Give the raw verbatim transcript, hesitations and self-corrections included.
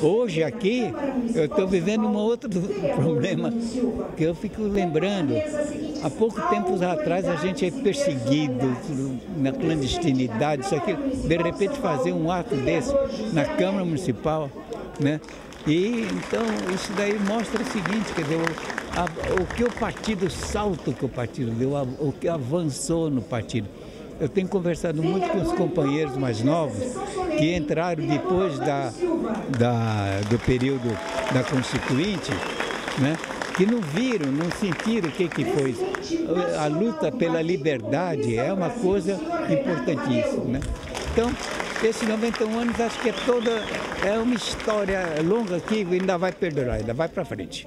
Hoje aqui eu estou vivendo um outro problema que eu fico lembrando. Há pouco tempo atrás a gente é perseguido na clandestinidade, isso aqui, de repente fazer um ato desse na Câmara Municipal, né? E então isso daí mostra o seguinte, quer dizer, o, a, o que o partido, o salto que o partido deu, a, o que avançou no partido. Eu tenho conversado muito com os companheiros mais novos que entraram depois da, da, do período da Constituinte, né? Que não viram, não sentiram o que, que foi. A luta pela liberdade é uma coisa importantíssima, né? Então, esses noventa e um anos acho que é toda é uma história longa que ainda vai perdurar, ainda vai para frente.